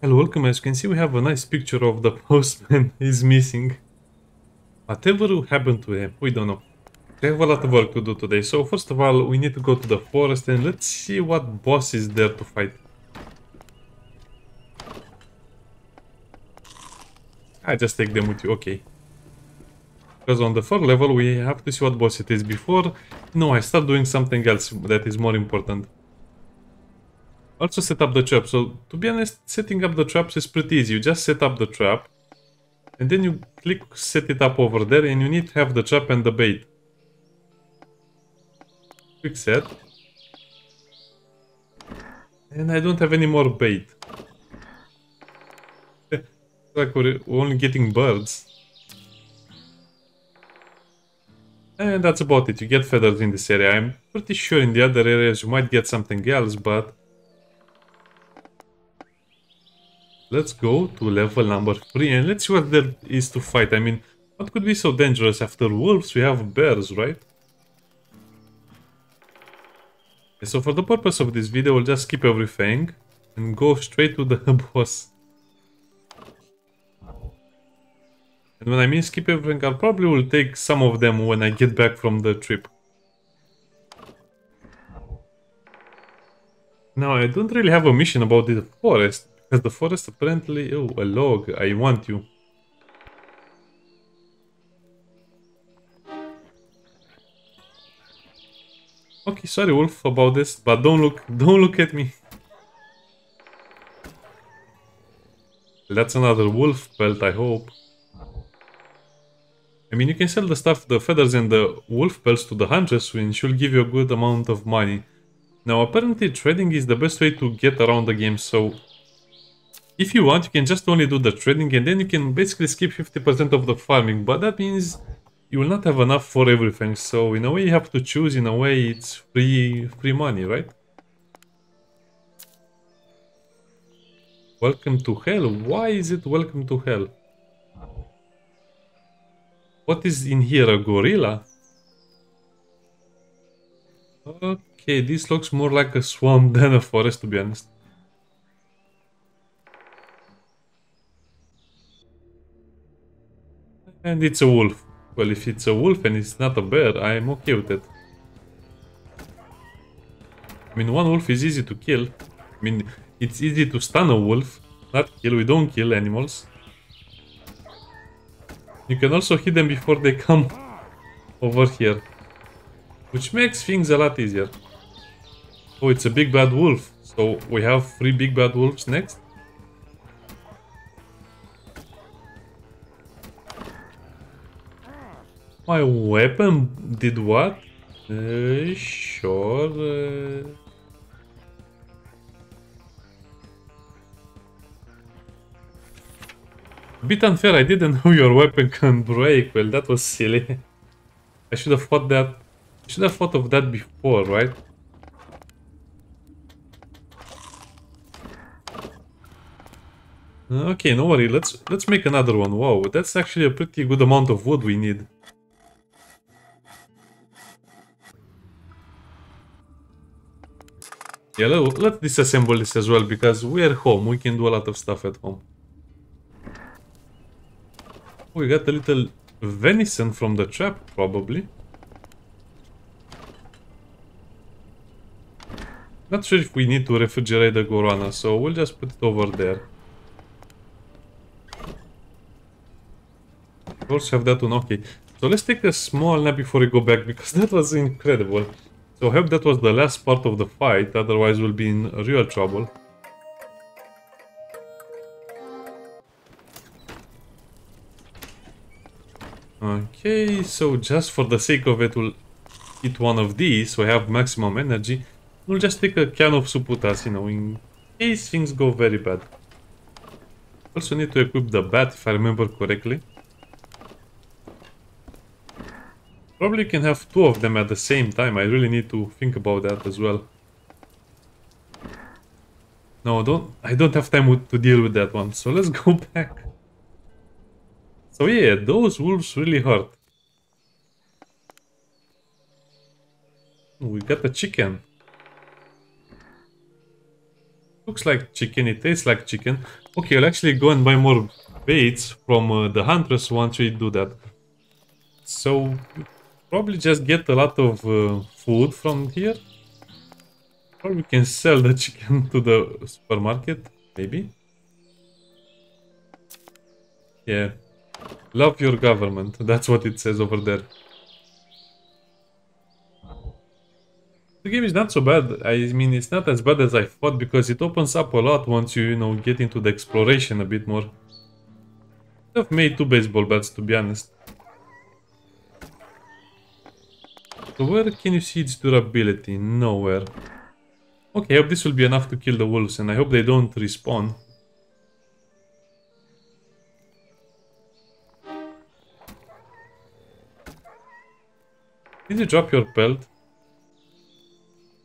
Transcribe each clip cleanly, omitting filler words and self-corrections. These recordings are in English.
Hello, welcome. As you can see, we have a nice picture of the postman. He's missing. Whatever happened to him, we don't know. We have a lot of work to do today. So first of all, we need to go to the forest and let's see what boss is there to fight. I just take them with you, okay. Because on the third level, we have to see what boss it is before. No, I start doing something else that is more important. Also set up the trap. So to be honest, setting up the traps is pretty easy. You just set up the trap and then you click set it up over there, and you need to have the trap and the bait. Click set. And I don't have any more bait. Like we're only getting birds. And that's about it. You get feathers in this area. I'm pretty sure in the other areas you might get something else, but let's go to level number 3 and let's see what there is to fight. I mean, what could be so dangerous? After wolves, we have bears, right? Okay, so for the purpose of this video, we'll just skip everything and go straight to the boss. And when I mean skip everything, I probably will take some of them when I get back from the trip. Now, I don't really have a mission about the forest. Because the forest apparently... Oh, a log. I want you. Okay, sorry wolf about this, but don't look at me. That's another wolf pelt, I hope. I mean, you can sell the stuff, the feathers and the wolf pelts to the huntress, and she'll give you a good amount of money. Now, apparently trading is the best way to get around the game, so... if you want, you can just only do the trading and then you can basically skip 50% of the farming, but that means you will not have enough for everything, so in a way you have to choose, in a way it's free money, right? Welcome to hell? Why is it welcome to hell? What is in here, a gorilla? Okay, this looks more like a swamp than a forest, to be honest. And it's a wolf. Well, if it's a wolf and it's not a bear, I'm okay with it. I mean, one wolf is easy to kill. I mean, it's easy to stun a wolf, not kill. We don't kill animals. You can also hit them before they come over here, which makes things a lot easier. Oh, it's a big bad wolf. So we have 3 big bad wolves next. My weapon did what? Sure. A bit unfair, I didn't know your weapon can break. Well, that was silly. I should have thought that. I should have thought of that before, right? Okay, no worry. Let's make another one. Wow, that's actually a pretty good amount of wood we need. Yeah, let's disassemble this as well, because we're home, we can do a lot of stuff at home. We got a little venison from the trap, probably. Not sure if we need to refrigerate the guarana, so we'll just put it over there. We also have that one, okay. So let's take a small nap before we go back, because that was incredible. So I hope that was the last part of the fight, otherwise we'll be in real trouble. Okay, so just for the sake of it, we'll eat one of these, so I have maximum energy. We'll just take a can of soup with us, you know, in case things go very bad. Also need to equip the bat, if I remember correctly. Probably can have 2 of them at the same time. I really need to think about that as well. No, I don't have time to deal with that one. So let's go back. So yeah, those wolves really hurt. We got a chicken. looks like chicken, it tastes like chicken. Okay, I'll actually go and buy more baits from the hunters once we do that. So, probably just get a lot of food from here. Or we can sell the chicken to the supermarket, maybe. Yeah. Love your government. That's what it says over there. The game is not so bad. I mean, it's not as bad as I thought because it opens up a lot once you, get into the exploration a bit more. I've made 2 baseball bats, to be honest. So where can you see its durability? Nowhere. Okay, I hope this will be enough to kill the wolves, and I hope they don't respawn. Did you drop your pelt?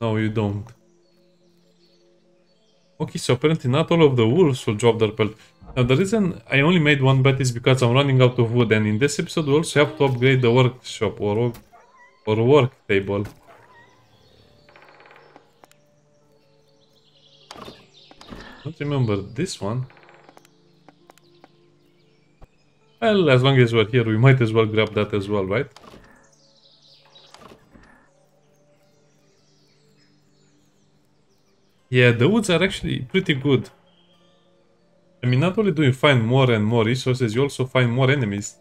No, you don't. Okay, so apparently not all of the wolves will drop their pelt. Now, the reason I only made 1 bat is because I'm running out of wood, and in this episode we also have to upgrade the workshop or work table. I don't remember this one. Well, as long as we're here, we might as well grab that as well, right? Yeah, the woods are actually pretty good. I mean, not only do you find more and more resources, you also find more enemies.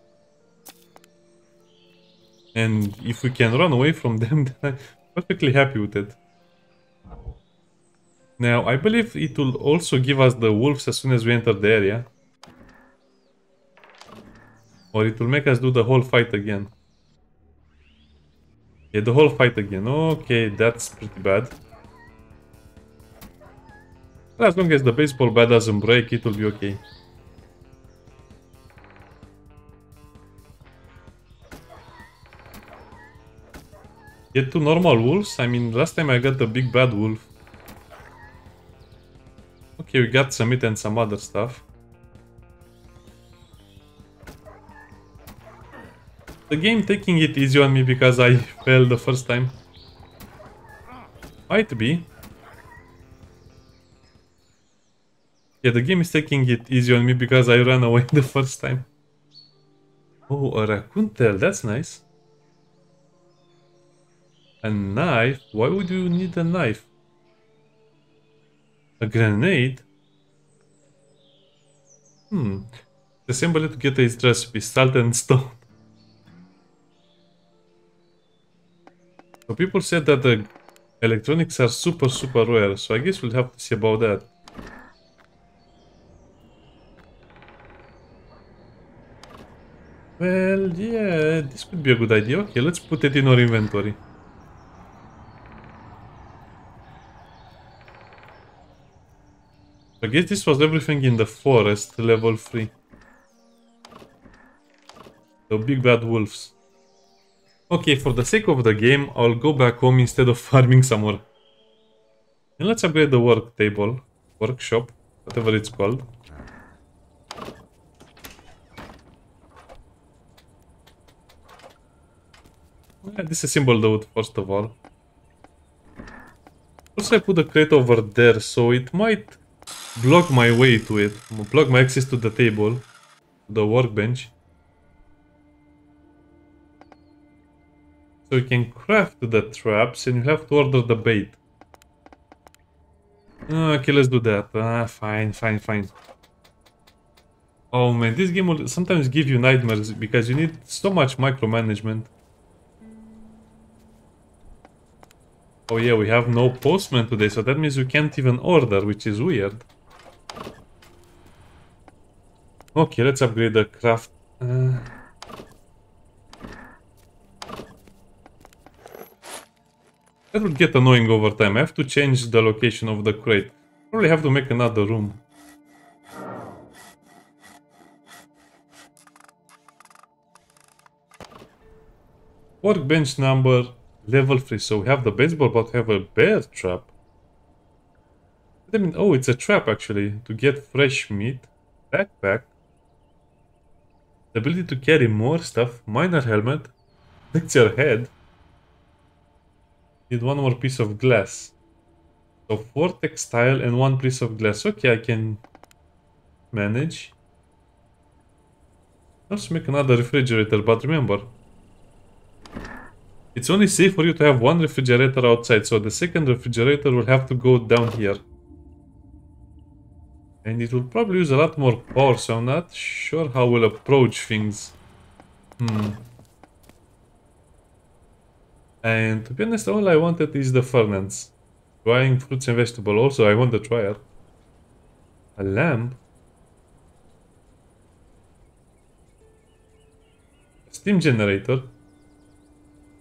And if we can run away from them, then I'm perfectly happy with it. Now, I believe it will also give us the wolves as soon as we enter the area. Or it will make us do the whole fight again. Yeah, the whole fight again. Okay, that's pretty bad. As long as the baseball bat doesn't break, it will be okay. Get 2 normal wolves? I mean, last time I got the big bad wolf. Okay, we got some meat and some other stuff. The game taking it easy on me because I failed the first time. Might be. Yeah, the game is taking it easy on me because I ran away the first time. Oh, a raccoon tail, that's nice. A knife? Why would you need a knife? A grenade? The symbol to get his recipe, salt and stone. So people said that the electronics are super rare, so I guess we'll have to see about that. Well, yeah, this could be a good idea. Okay, let's put it in our inventory. I guess this was everything in the forest, level 3. The big bad wolves. Okay, for the sake of the game, I'll go back home instead of farming some more. And let's upgrade the work table, workshop, whatever it's called. Yeah, this is a symbol though, first of all. Also, I put a crate over there, so it might block my way to it, block my access to the table, the workbench. So you can craft the traps and you have to order the bait. Okay, let's do that. Ah, fine. Oh man, this game will sometimes give you nightmares because you need so much micromanagement. Oh yeah, we have no postman today, so that means we can't even order, which is weird. Okay, let's upgrade the craft. That would get annoying over time. I have to change the location of the crate. Probably have to make another room. Workbench number... Level 3, so we have the baseball, but we have a bear trap. I mean, oh, it's a trap actually, to get fresh meat, backpack, the ability to carry more stuff, miner helmet, that's your head, need 1 more piece of glass. So 4 textile and 1 piece of glass. Okay, I can manage. Let's make another refrigerator, but remember, it's only safe for you to have one refrigerator outside, so the second refrigerator will have to go down here. And it will probably use a lot more power, so I'm not sure how we'll approach things. And to be honest, all I wanted is the furnace. Drying fruits and vegetables also, I want the dryer. A lamp? A steam generator?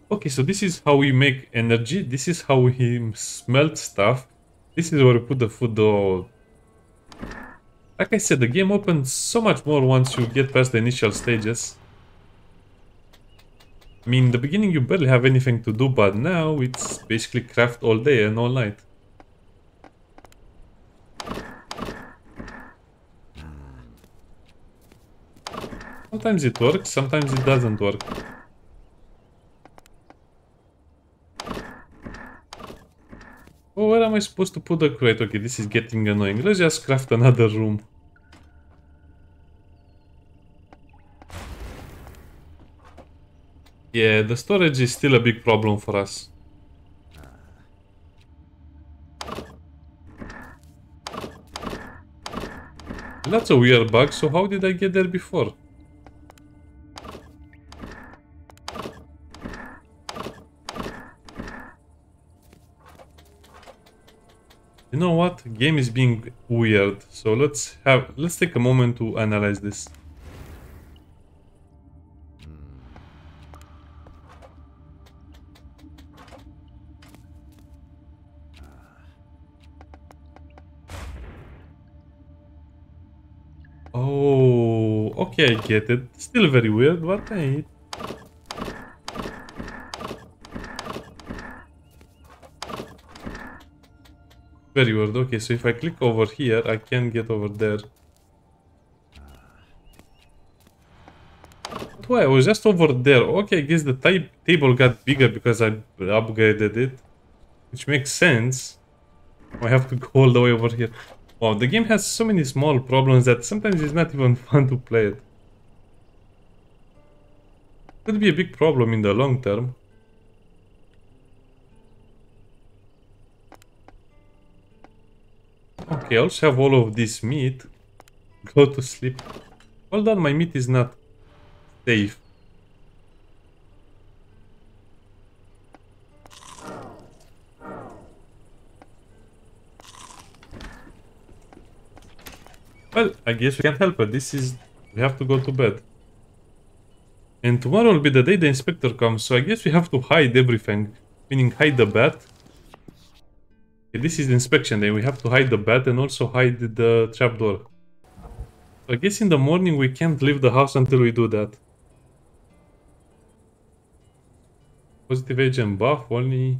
Okay, so this is how we make energy, this is how we smelt stuff, this is where we put the food though. Like I said, the game opens so much more once you get past the initial stages. I mean, in the beginning you barely have anything to do, but now it's basically craft all day and all night. Sometimes it works, sometimes it doesn't work. Oh, where am I supposed to put the crate? Okay, this is getting annoying. Let's just craft another room. Yeah, the storage is still a big problem for us. That's a weird bug, so how did I get there before? You know what? Game is being weird, so let's take a moment to analyze this. Oh, okay, I get it. Still very weird, but hey. Very weird. Okay, so if I click over here, I can get over there. But why? I was just over there. Okay, I guess the table got bigger because I upgraded it, which makes sense. I have to go all the way over here. Wow, the game has so many small problems that sometimes it's not even fun to play it. Could be a big problem in the long term. Okay, I also have all of this meat. Go to sleep. Hold on, my meat is not safe. Well, I guess we can't help it. This is... we have to go to bed. And tomorrow will be the day the inspector comes, so I guess we have to hide everything. Meaning hide the bat. This is the inspection day. We have to hide the bat and also hide the trapdoor. So I guess in the morning we can't leave the house until we do that. Positive agent buff only.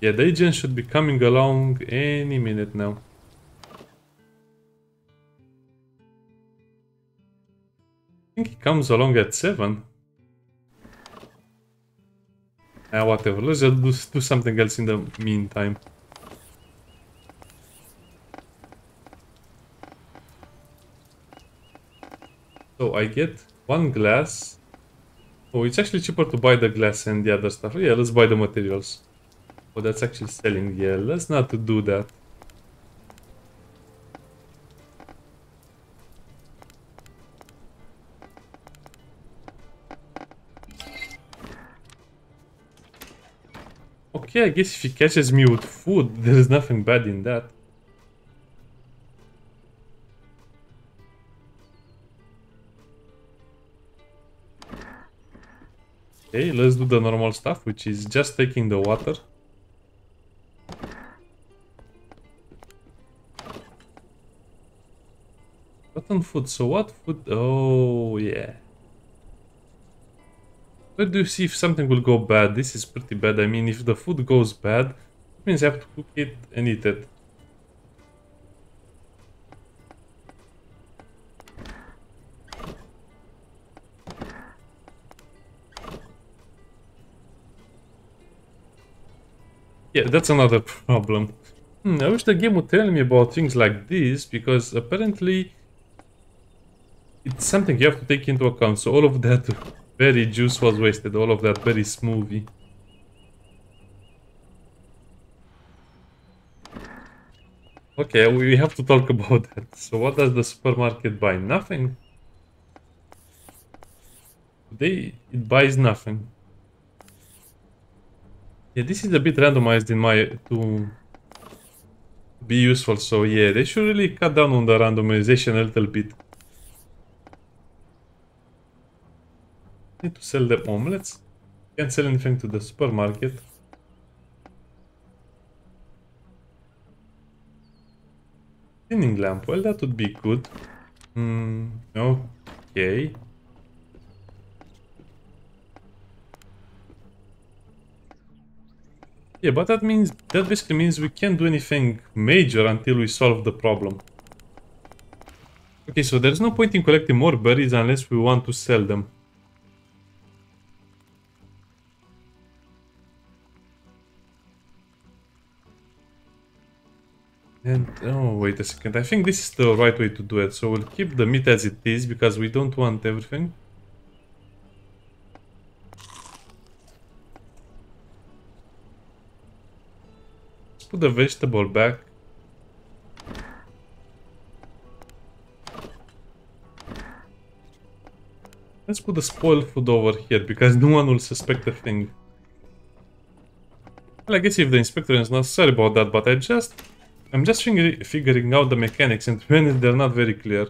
Yeah, the agent should be coming along any minute now. I think he comes along at 7. Whatever, let's just do something else in the meantime. So I get one glass. Oh, it's actually cheaper to buy the glass and the other stuff. Yeah, let's buy the materials. Oh, that's actually selling. Yeah, let's not do that. Yeah, I guess if he catches me with food, there is nothing bad in that. Okay, let's do the normal stuff, which is just taking the water. Rotten food, so what food? Oh, yeah. Let's do see if something will go bad. This is pretty bad. I mean, if the food goes bad, it means I have to cook it and eat it. Yeah, that's another problem. I wish the game would tell me about things like this, because apparently it's something you have to take into account. So all of that berry juice was wasted, all of that berry smoothie. Okay, we have to talk about that. So what does the supermarket buy? Nothing? Today it buys nothing. Yeah, this is a bit randomized in my... to be useful, so yeah, they should really cut down on the randomization a little bit. Need to sell the omelets. Can't sell anything to the supermarket. Cleaning lamp, well, that would be good. Okay. Yeah, but that basically means we can't do anything major until we solve the problem. Okay, so there's no point in collecting more berries unless we want to sell them. And, oh, wait a second, I think this is the right way to do it, so we'll keep the meat as it is, because we don't want everything. Let's put the vegetable back. Let's put the spoiled food over here, because no one will suspect a thing. Well, I guess if the inspector is not sorry about that, but I'm just figuring out the mechanics, and when they're not very clear.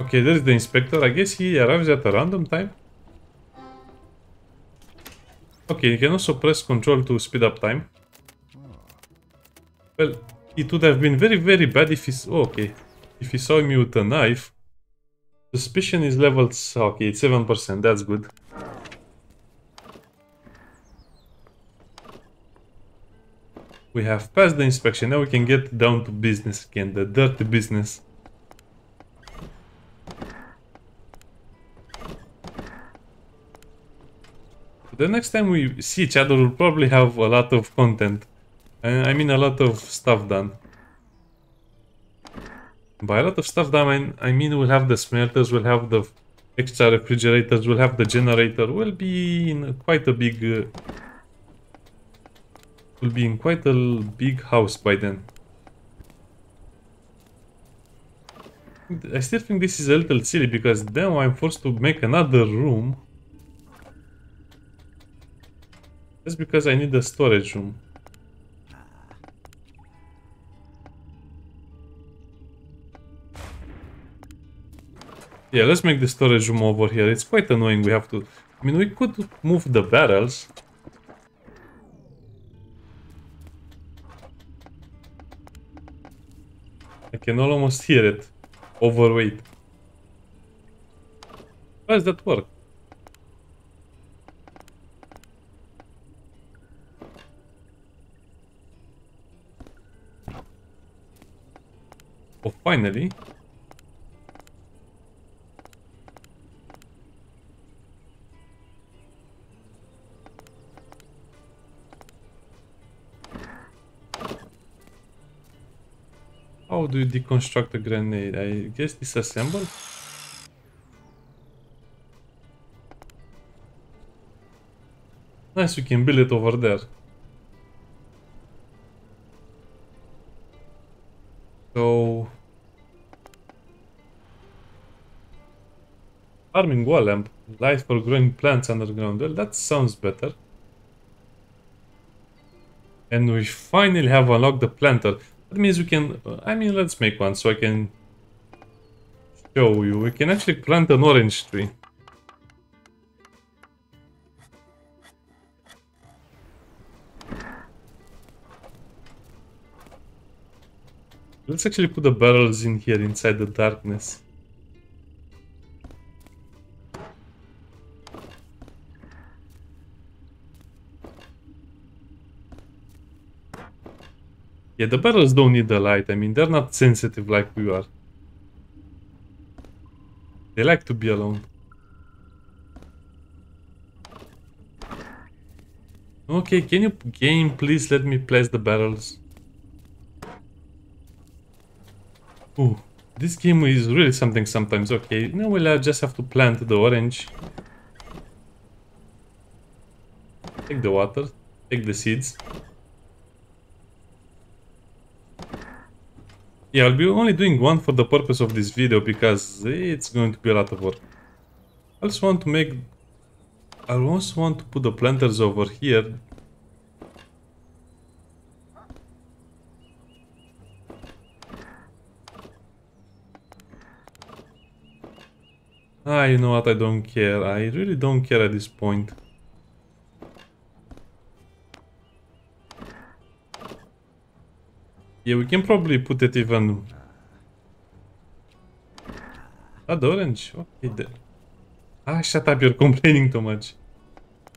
Okay, there's the inspector. I guess he arrives at a random time. Okay, you can also press Ctrl to speed up time. Well, it would have been very, very bad if he... Oh, okay. If he saw me with a knife... Suspicion is leveled, okay, it's 7%, that's good. We have passed the inspection, now we can get down to business again, the dirty business. The next time we see each other we'll probably have a lot of content. I mean a lot of stuff done. By a lot of stuff, I mean we'll have the smelters, we'll have the extra refrigerators, we'll have the generator, we'll be in quite a big house by then. I still think this is a little silly, because now I'm forced to make another room. That's because I need a storage room. Yeah, let's make the storage room over here. It's quite annoying, we have to... I mean, we could move the barrels. I can almost hear it. Overweight. How does that work? Oh, finally. How do you deconstruct a grenade? I guess disassemble? Nice, we can build it over there. So... Farming wall lamp. Light for growing plants underground. Well, that sounds better. And we finally have unlocked the planter. That means we can, I mean, let's make one so I can show you. We can actually plant an orange tree. Let's actually put the barrels in here inside the darkness. Yeah, the barrels don't need the light, I mean, they're not sensitive like we are. They like to be alone. Okay, can you game please let me place the barrels? Ooh, this game is really something sometimes. Okay, now we'll just have to plant the orange. Take the water, take the seeds. Yeah, I'll be only doing one for the purpose of this video because it's going to be a lot of work. I also want to make... I also want to put the planters over here. Ah, you know what, I don't care. I really don't care at this point. Yeah, we can probably put it even... Ah, the orange? Okay, the... Ah, shut up, you're complaining too much.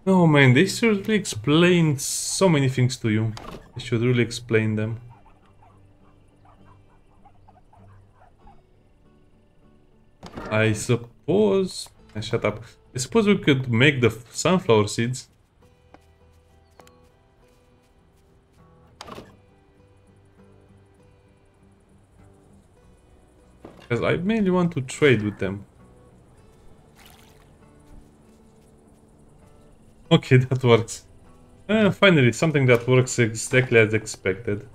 No, man, they should really explain so many things to you. They should really explain them. I suppose... Ah, shut up. I suppose we could make the sunflower seeds. Because I mainly want to trade with them. Okay, that works. Finally, something that works exactly as expected.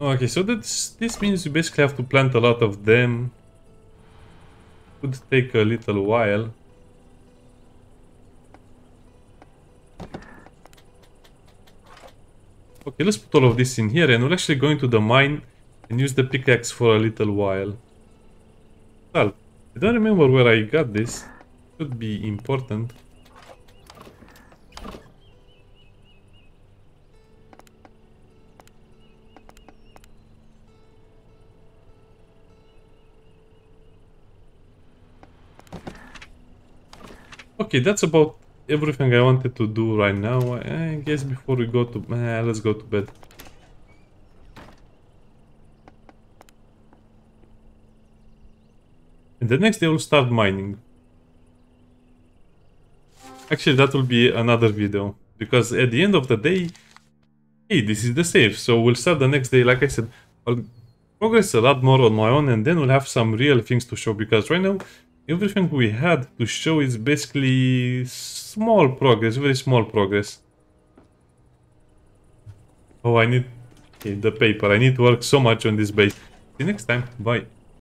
Okay, so this means you basically have to plant a lot of them. Could take a little while. Okay, let's put all of this in here and we'll actually go into the mine and use the pickaxe for a little while. Well, I don't remember where I got this. Could be important. Okay, that's about everything I wanted to do right now. I guess before we go to... let's go to bed. And the next day we'll start mining. Actually, that will be another video. Because at the end of the day... Hey, this is the save. So we'll start the next day. Like I said, I'll progress a lot more on my own. And then we'll have some real things to show. Because right now... Everything we had to show is basically small progress, very small progress. Oh, I need the paper. I need to work so much on this base. See you next time. Bye.